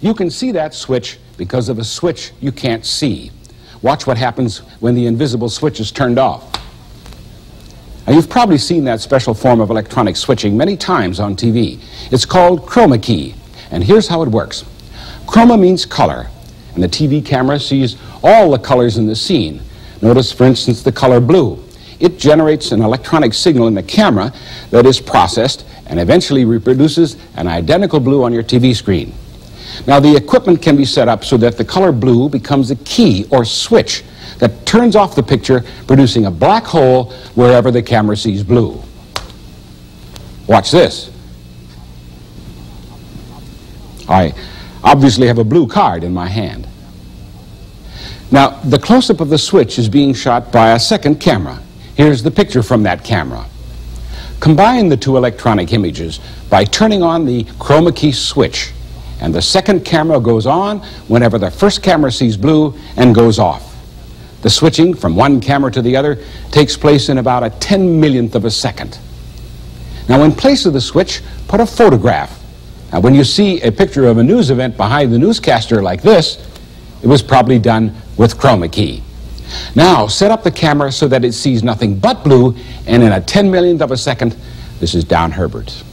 You can see that switch because of a switch you can't see. Watch what happens when the invisible switch is turned off. Now, you've probably seen that special form of electronic switching many times on TV. It's called chroma key, and here's how it works. Chroma means color, and the TV camera sees all the colors in the scene. Notice, for instance, the color blue. It generates an electronic signal in the camera that is processed and eventually reproduces an identical blue on your TV screen. Now, the equipment can be set up so that the color blue becomes a key or switch that turns off the picture, producing a black hole wherever the camera sees blue. Watch this. I obviously have a blue card in my hand. Now, the close-up of the switch is being shot by a second camera. Here's the picture from that camera. Combine the two electronic images by turning on the chroma key switch, and the second camera goes on whenever the first camera sees blue and goes off. The switching from one camera to the other takes place in about a 10 millionth of a second. Now, in place of the switch, put a photograph. Now, when you see a picture of a news event behind the newscaster like this, it was probably done with chroma key. Now, set up the camera so that it sees nothing but blue, and in a 10 millionth of a second, this is Don Herbert.